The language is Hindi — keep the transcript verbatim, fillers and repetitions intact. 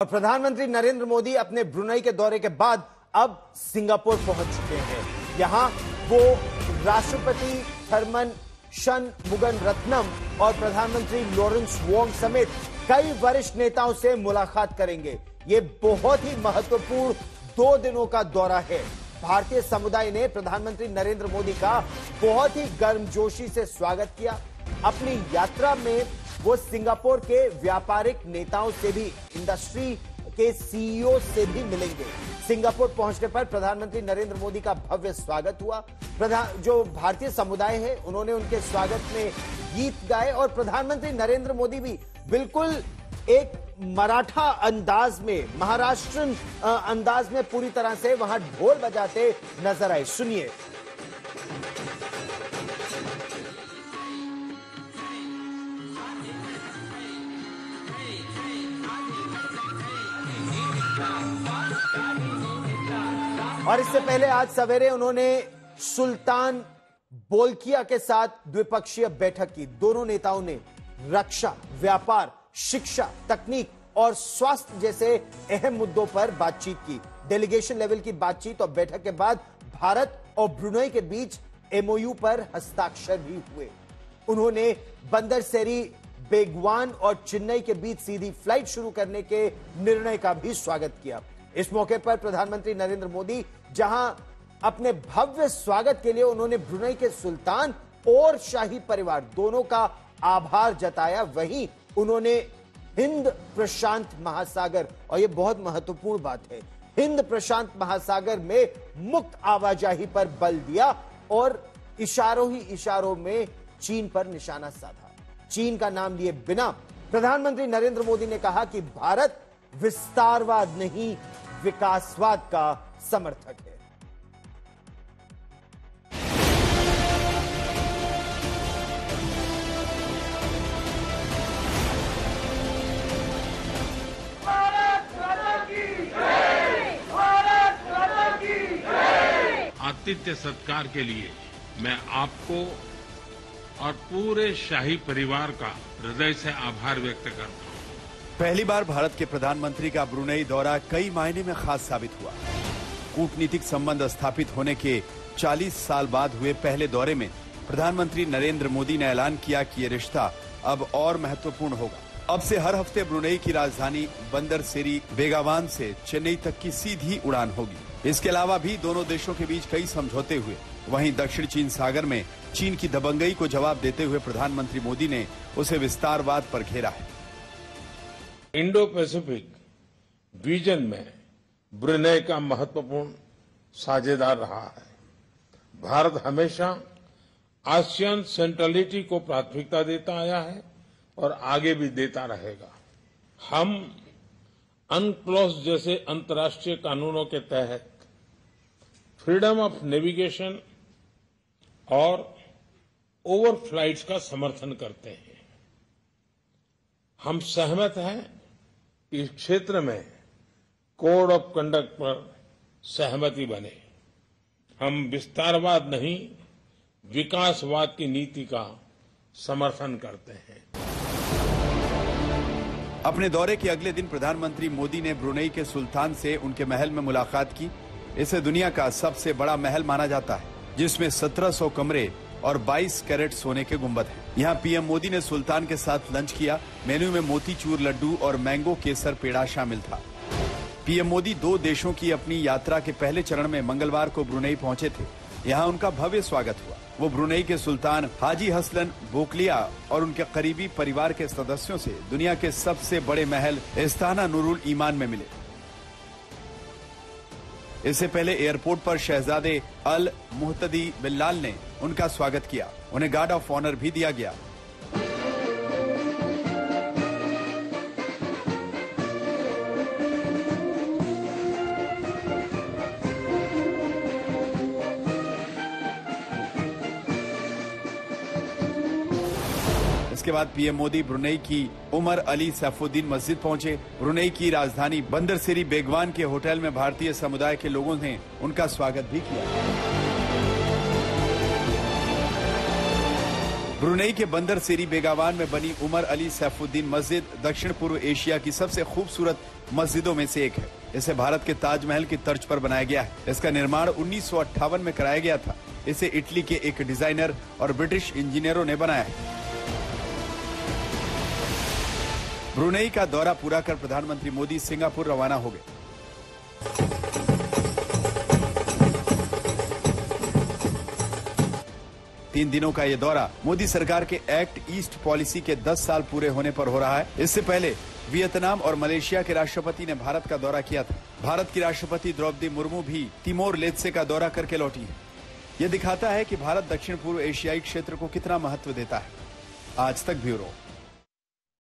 और प्रधानमंत्री नरेंद्र मोदी अपने ब्रुनई के दौरे के बाद अब सिंगापुर पहुंच चुके हैं। यहां वो राष्ट्रपति थर्मन शन मुगन रत्नम और प्रधानमंत्री लॉरेंस वोंग समेत कई वरिष्ठ नेताओं से मुलाकात करेंगे। ये बहुत ही महत्वपूर्ण दो दिनों का दौरा है। भारतीय समुदाय ने प्रधानमंत्री नरेंद्र मोदी का बहुत ही गर्मजोशी से स्वागत किया। अपनी यात्रा में वो सिंगापुर के व्यापारिक नेताओं से भी, इंडस्ट्री के सीईओ से भी मिलेंगे। सिंगापुर पहुंचने पर प्रधानमंत्री नरेंद्र मोदी का भव्य स्वागत हुआ। प्रधान जो भारतीय समुदाय है उन्होंने उनके स्वागत में गीत गाए और प्रधानमंत्री नरेंद्र मोदी भी बिल्कुल एक मराठा अंदाज में, महाराष्ट्रन अंदाज में पूरी तरह से वहां ढोल बजाते नजर आए। सुनिए। और इससे पहले आज सवेरे उन्होंने सुल्तान बोल्किया के साथ द्विपक्षीय बैठक की। दोनों नेताओं ने रक्षा, व्यापार, शिक्षा, तकनीक और स्वास्थ्य जैसे अहम मुद्दों पर बातचीत की। डेलीगेशन लेवल की बातचीत और बैठक के बाद भारत और ब्रुनई के बीच एमओयू पर हस्ताक्षर भी हुए। उन्होंने बंदर सेरी बेगवान और चेन्नई के बीच सीधी फ्लाइट शुरू करने के निर्णय का भी स्वागत किया। इस मौके पर प्रधानमंत्री नरेंद्र मोदी जहां अपने भव्य स्वागत के लिए उन्होंने ब्रुनई के सुल्तान और शाही परिवार दोनों का आभार जताया, वहीं उन्होंने हिंद प्रशांत महासागर, और यह बहुत महत्वपूर्ण बात है, हिंद प्रशांत महासागर में मुक्त आवाजाही पर बल दिया और इशारों ही इशारों में चीन पर निशाना साधा। चीन का नाम लिए बिना प्रधानमंत्री नरेंद्र मोदी ने कहा कि भारत विस्तारवाद नहीं, विकासवाद का समर्थक है। आतिथ्य सत्कार के लिए मैं आपको और पूरे शाही परिवार का हृदय से आभार व्यक्त करता हूं। पहली बार भारत के प्रधानमंत्री का ब्रुनई दौरा कई मायने में खास साबित हुआ। कूटनीतिक संबंध स्थापित होने के चालीस साल बाद हुए पहले दौरे में प्रधानमंत्री नरेंद्र मोदी ने ऐलान किया कि ये रिश्ता अब और महत्वपूर्ण होगा। अब से हर हफ्ते ब्रुनई की राजधानी बंदर सेरी बेगवान से चेन्नई तक की सीधी उड़ान होगी। इसके अलावा भी दोनों देशों के बीच कई समझौते हुए। वहीं दक्षिण चीन सागर में चीन की दबंगई को जवाब देते हुए प्रधानमंत्री मोदी ने उसे विस्तारवाद पर घेरा है। इंडो पैसिफिक रीजन में ब्रुनई का महत्वपूर्ण साझेदार रहा है। भारत हमेशा आसियान सेंट्रलिटी को प्राथमिकता देता आया है और आगे भी देता रहेगा। हम अनक्लॉस जैसे अंतर्राष्ट्रीय कानूनों के तहत फ्रीडम ऑफ नेविगेशन और ओवर फ्लाइट्स का समर्थन करते हैं। हम सहमत हैं इस क्षेत्र में कोड ऑफ कंडक्ट पर सहमति बने। हम विस्तारवाद नहीं, विकासवाद की नीति का समर्थन करते हैं। अपने दौरे के अगले दिन प्रधानमंत्री मोदी ने ब्रुनई के सुल्तान से उनके महल में मुलाकात की। इसे दुनिया का सबसे बड़ा महल माना जाता है, जिसमें सत्रह सौ कमरे और बाईस कैरेट सोने के गुंबद हैं। यहाँ पीएम मोदी ने सुल्तान के साथ लंच किया। मेन्यू में मोतीचूर लड्डू और मैंगो केसर पेड़ा शामिल था। पीएम मोदी दो देशों की अपनी यात्रा के पहले चरण में मंगलवार को ब्रुनई पहुंचे थे। यहाँ उनका भव्य स्वागत हुआ। वो ब्रुनई के सुल्तान हाजी हसनल बोल्किया और उनके करीबी परिवार के सदस्यों से दुनिया के सबसे बड़े महल इस्ताना नूरुल ईमान में मिले। इससे पहले एयरपोर्ट पर शहजादे अल मुहतदी बिलाल ने उनका स्वागत किया। उन्हें गार्ड ऑफ ऑनर भी दिया गया। इसके बाद पीएम मोदी ब्रुनई की उमर अली सैफुद्दीन मस्जिद पहुंचे। ब्रुनई की राजधानी बंदर सेरी बेगवान के होटल में भारतीय समुदाय के लोगों ने उनका स्वागत भी किया। ब्रुनेई के बंदर सेरी बेगवान में बनी उमर अली सैफुद्दीन मस्जिद दक्षिण पूर्व एशिया की सबसे खूबसूरत मस्जिदों में से एक है। इसे भारत के ताजमहल की तर्ज पर बनाया गया है। इसका निर्माण उन्नीस सौ अट्ठावन में कराया गया था। इसे इटली के एक डिजाइनर और ब्रिटिश इंजीनियरों ने बनाया है। ब्रुनेई का दौरा पूरा कर प्रधानमंत्री मोदी सिंगापुर रवाना हो गए। तीन दिनों का ये दौरा मोदी सरकार के एक्ट ईस्ट पॉलिसी के दस साल पूरे होने पर हो रहा है। इससे पहले वियतनाम और मलेशिया के राष्ट्रपति ने भारत का दौरा किया था। भारत की राष्ट्रपति द्रौपदी मुर्मू भी तिमोर लेस्ते का दौरा करके लौटी है। ये दिखाता है कि भारत दक्षिण पूर्व एशियाई क्षेत्र को कितना महत्व देता है। आज तक ब्यूरो।